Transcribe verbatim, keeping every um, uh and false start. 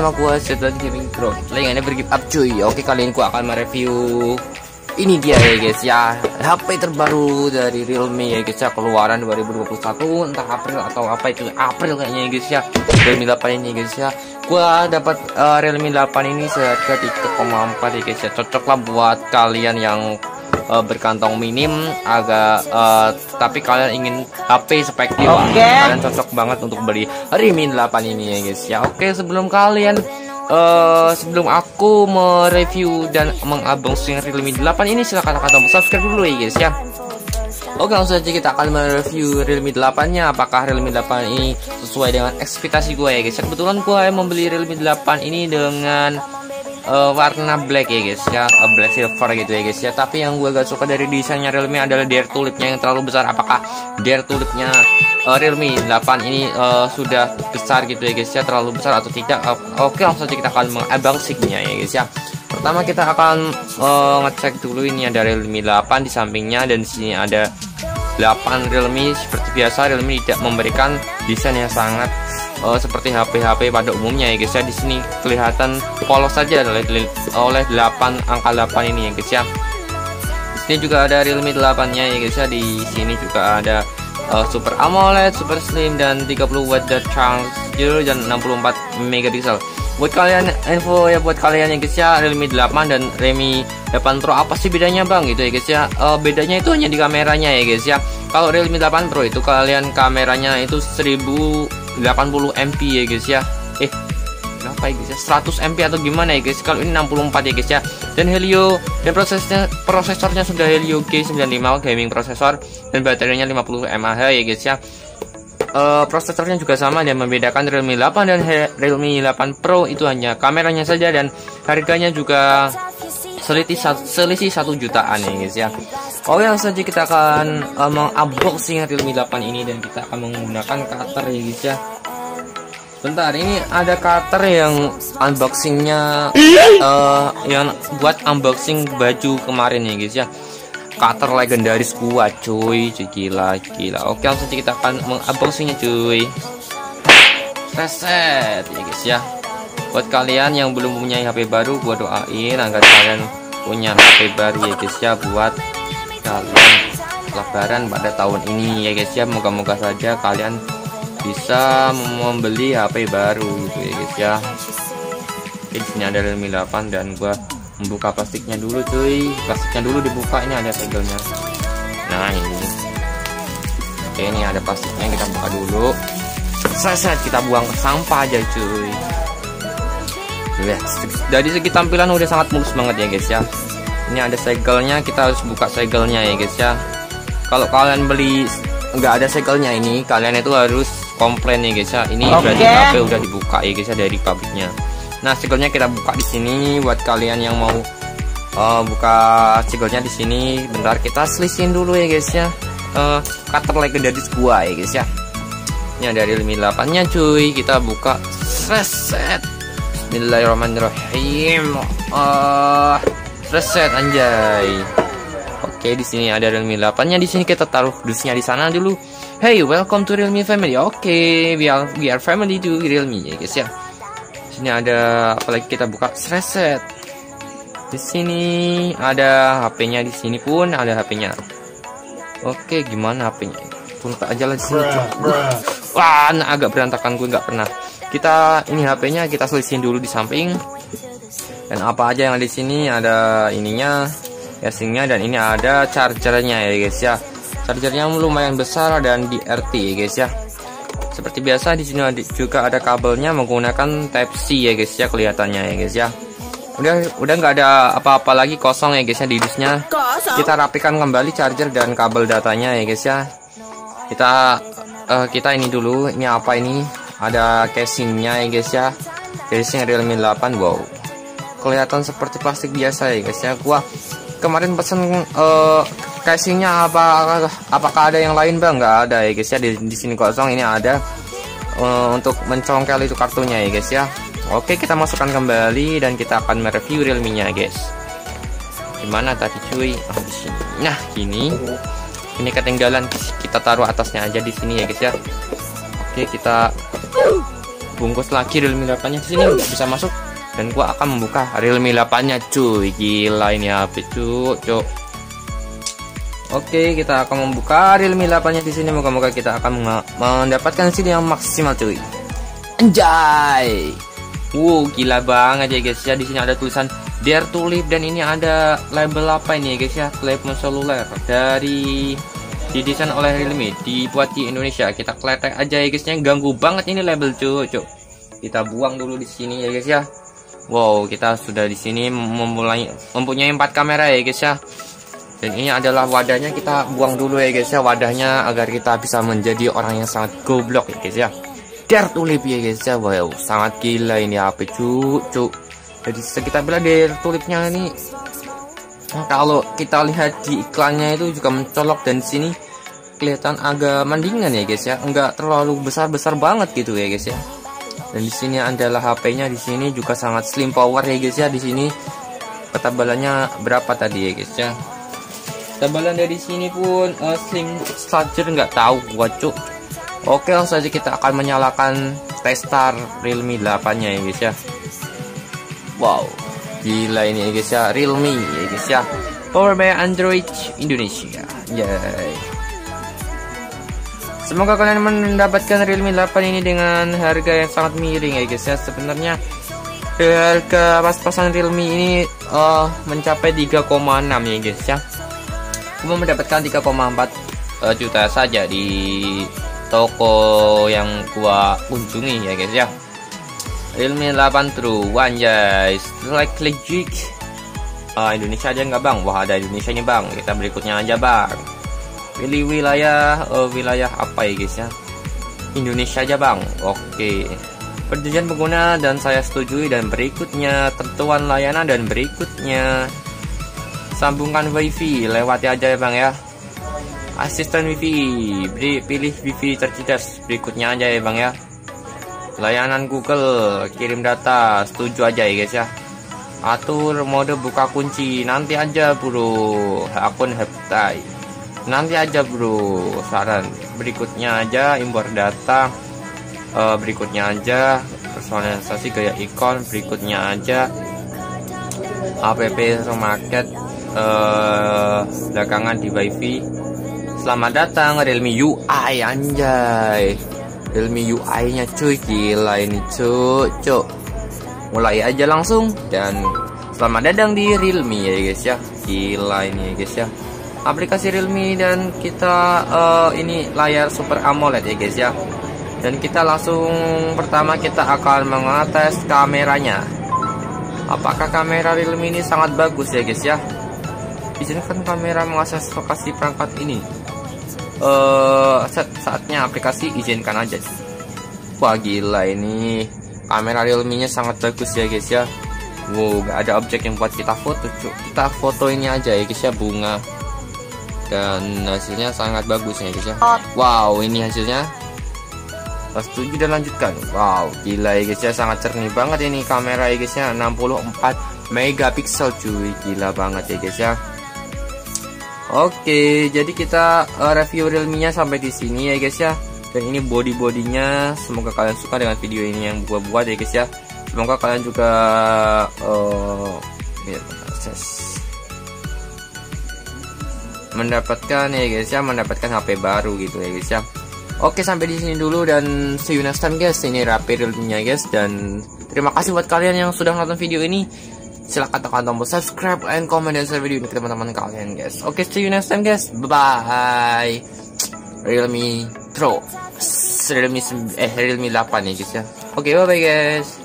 sama gua Zwan Gaming Pro. Lengannya bergip up cuy. Oke, kali ini gua akan mereview ini dia ya guys ya, H P terbaru dari Realme ya guys ya, keluaran dua ribu dua puluh satu, entah April atau apa itu, April kayaknya ya guys ya. Realme delapan ini guys ya. Gua dapat uh, Realme delapan ini seharga tiga koma empat ya guys ya. Cocok lah buat kalian yang uh, berkantong minim agak uh, tapi kalian ingin H P spek mewah. Okay. Kalian cocok banget untuk beli Realme delapan ini ya guys ya. Oke, sebelum kalian Uh, sebelum aku mereview dan mengunboxing Realme delapan ini, silahkan tekan tombol subscribe dulu ya guys ya. Oke, langsung aja kita akan mereview Realme delapan nya. Apakah Realme delapan ini sesuai dengan ekspektasi gue ya guys. Kebetulan gue membeli Realme delapan ini dengan uh, warna black ya guys ya, uh, black silver gitu ya guys ya. Tapi yang gue gak suka dari desainnya Realme adalah dare tulipnya yang terlalu besar. Apakah dare tulipnya Uh, Realme delapan ini uh, sudah besar gitu ya guys ya, terlalu besar atau tidak? Uh, Oke, okay, langsung aja kita akan mengunboxingnya ya guys ya. Pertama kita akan uh, ngecek dulu, ini ada Realme delapan di sampingnya dan di sini ada delapan Realme. Seperti biasa Realme tidak memberikan desain yang sangat uh, seperti H P-H P pada umumnya ya guys ya. Di sini kelihatan polos saja oleh oleh delapan angka delapan ini ya guys ya. Di sini juga ada Realme delapan-nya ya guys ya. Di sini juga ada Uh, Super AMOLED, Super Slim, dan tiga puluh watt charger dan enam puluh empat megapiksel. Buat kalian info ya, buat kalian ya guys ya, Realme delapan dan Realme delapan Pro apa sih bedanya bang gitu ya guys ya. Uh, bedanya itu hanya di kameranya ya guys ya. Kalau Realme delapan Pro itu kalian kameranya itu seribu delapan puluh M P ya guys ya. Eh berapa ya guys ya, seratus M P atau gimana ya guys. Kalau ini enam puluh empat ya guys ya. Dan Helio, dan prosesnya prosesornya sudah Helio G sembilan puluh lima gaming prosesor, dan baterainya lima puluh mAh ya guys ya. Uh, prosesornya juga sama, dan membedakan Realme delapan dan Realme delapan Pro itu hanya kameranya saja, dan harganya juga selisih satu jutaan ya guys ya. Oke, langsung aja kita akan uh, mengunboxing Realme delapan ini, dan kita akan menggunakan cutter ya guys ya. Bentar, ini ada cutter yang unboxingnya uh, yang buat unboxing baju kemarin ya guys ya. Cutter legendaris gua cuy, cuy gila gila. Oke, langsung kita akan mengunboxingnya cuy. Reset ya guys ya. Buat kalian yang belum punya H P baru, gua doain agar kalian punya H P baru ya guys ya, buat kalian lebaran pada tahun ini ya guys ya. Moga-moga saja kalian bisa membeli H P baru gitu ya guys ya. Oke, disini ada Realme delapan, dan gua membuka plastiknya dulu cuy. Plastiknya dulu dibuka, ini ada tegelnya. Nah ini, oke ini ada plastiknya, kita buka dulu. Seset, kita buang ke sampah aja cuy. Dari segi tampilan udah sangat mulus banget ya guys ya. Ini ada segelnya, kita harus buka segelnya ya guys ya. Kalau kalian beli nggak ada segelnya ini, kalian itu harus komplain ya guys ya. Ini okay, berarti H P udah dibuka ya guys ya dari pabriknya. Nah, segelnya kita buka di sini. Buat kalian yang mau uh, buka segelnya di sini, bentar kita selisin dulu ya guys ya. Uh, cutter legendaris gua ya guys ya. Ini dari Realme delapan nya cuy, kita buka. Reset. Bismillahirrahmanirrahim. Uh, reset anjay. Oke, di sini ada Realme delapan-nya. Di sini kita taruh dusnya di sana dulu. Hey, welcome to Realme family. Oke, okay, we are we are family to Realme ya guys ya. Di sini ada apalagi, kita buka reset. Di sini ada H P-nya, di sini pun ada H P-nya. Oke, okay, gimana H P-nya? Buka aja lah di sini. Wah, nah, agak berantakan, gue nggak pernah. Kita ini H P-nya kita selisihin dulu di samping. Dan apa aja yang ada di sini? Ada ininya, casingnya, dan ini ada chargernya ya guys ya. Chargernya lumayan besar dan di R T ya guys ya. Seperti biasa di sini juga ada kabelnya menggunakan Type C ya guys ya, kelihatannya ya guys ya. Udah udah nggak ada apa-apa lagi, kosong ya guys ya di disnya. Kita rapikan kembali charger dan kabel datanya ya guys ya. Kita uh, kita ini dulu, ini apa ini? Ada casingnya ya guys ya. Casing Realme delapan, wow. Kelihatan seperti plastik biasa ya guys ya. Gua kemarin pesen uh, casingnya, apa apakah ada yang lain bang? Nggak ada ya guys ya, di, di sini kosong. Ini ada uh, untuk mencongkel itu kartunya ya guys ya. Oke, kita masukkan kembali dan kita akan mereview Realme nya guys. Gimana tadi cuy? Oh, di sini. Nah ini ini ketinggalan, kita taruh atasnya aja di sini ya guys ya. Oke, kita dibungkus lagi Realme delapan nya di sini nggak bisa masuk, dan gua akan membuka Realme delapan nya cuy. Gila ini H P cuy, cuy. Oke, kita akan membuka Realme delapan nya di sini. Moga-moga kita akan mendapatkan hasil yang maksimal cuy. Anjay. Wow, gila banget ya guys ya. Di sini ada tulisan Dare to Live, dan ini ada label apa ini ya guys ya, telepon seluler dari didesain oleh Realme, dibuat di Indonesia. Kita kletek aja ya guysnya, ganggu banget ini label cuy. Kita buang dulu di sini ya guys ya. Wow, kita sudah di sini memulai mempunyai empat kamera ya guys ya, dan ini adalah wadahnya. Kita buang dulu ya guys ya wadahnya, agar kita bisa menjadi orang yang sangat goblok ya guys ya. Dare to Live ya guys ya. Wow, sangat gila ini H P cuy, cuy. Jadi kita bilang dari tulipnya ini, kalau kita lihat di iklannya itu juga mencolok, dan di sini kelihatan agak mendingan ya guys ya, enggak terlalu besar-besar banget gitu ya guys ya. Dan di sini adalah H P-nya, di sini juga sangat slim power ya guys ya. Di sini ketebalannya berapa tadi ya guys ya? Ketebalan dari sini pun uh, slim charger nggak tahu gua cuk. Oke, langsung saja kita akan menyalakan testar Realme delapan-nya ya guys ya. Wow, gila ini ya guys ya, Realme ya guys ya, power by Android Indonesia. Yay. Semoga kalian mendapatkan Realme delapan ini dengan harga yang sangat miring ya guys ya. Sebenarnya harga pas-pasan Realme ini uh, mencapai tiga koma enam ya guys ya. Cuma mendapatkan tiga koma empat uh, juta saja di toko yang gua kunjungi ya guys ya. Realme delapan Pro, anjay, like klik jig. Uh, Indonesia aja nggak bang? Wah, ada Indonesia nih bang. Kita berikutnya aja bang. Pilih wilayah, uh, wilayah apa ya guys ya? Indonesia aja bang. Oke. Perjanjian pengguna dan saya setujui, dan berikutnya tentuan layanan, dan berikutnya sambungkan wifi. Lewati aja ya bang ya. Asisten wifi, beri, pilih wifi terjejas. Berikutnya aja ya bang ya. Layanan Google, kirim data, setuju aja ya guys ya. Atur mode buka kunci, nanti aja bro. Akun heptai, nanti aja bro. Saran, berikutnya aja. Impor data, uh, berikutnya aja. Personalisasi gaya ikon, berikutnya aja. App supermarket, uh, belakangan di wifi. Selamat datang Realme U I, anjay. Realme U I-nya cuy, gila ini cuy, cuy. Mulai aja langsung, dan selamat datang di Realme ya guys ya. Gila ini ya guys ya, aplikasi Realme, dan kita uh, ini layar Super AMOLED ya guys ya. Dan kita langsung pertama kita akan mengetes kameranya. Apakah kamera Realme ini sangat bagus ya guys ya? Izinkan kamera mengakses lokasi perangkat ini. Uh, saat saatnya aplikasi izinkan aja. Wah gila ini, kamera Realme nya sangat bagus ya guys ya. Wow, gak ada objek yang buat kita foto cu. Kita foto ini aja ya guys ya, bunga. Dan hasilnya sangat bagus ya guys ya. Wow, ini hasilnya. Setuju dan lanjutkan. Wow, gila ya guys ya, sangat cernih banget ini kamera ya guys ya, enam puluh empat megapiksel cuy. Gila banget ya guys ya. Oke, jadi kita uh, review Realme-nya sampai di sini ya guys ya. Dan ini body-bodinya, semoga kalian suka dengan video ini yang gua buat ya guys ya. Semoga kalian juga uh, mendapatkan ya guys ya, mendapatkan H P baru gitu ya guys ya. Oke, sampai di sini dulu, dan see you next time guys. Ini review Realme-nya guys, dan terima kasih buat kalian yang sudah nonton video ini. Silahkan tekan tombol subscribe and comment dan share video ini ke teman-teman kalian guys. Oke, see you next time guys. Bye-bye. Realme Pro, Realme eh Realme delapan ya guys ya. Oke, bye-bye guys.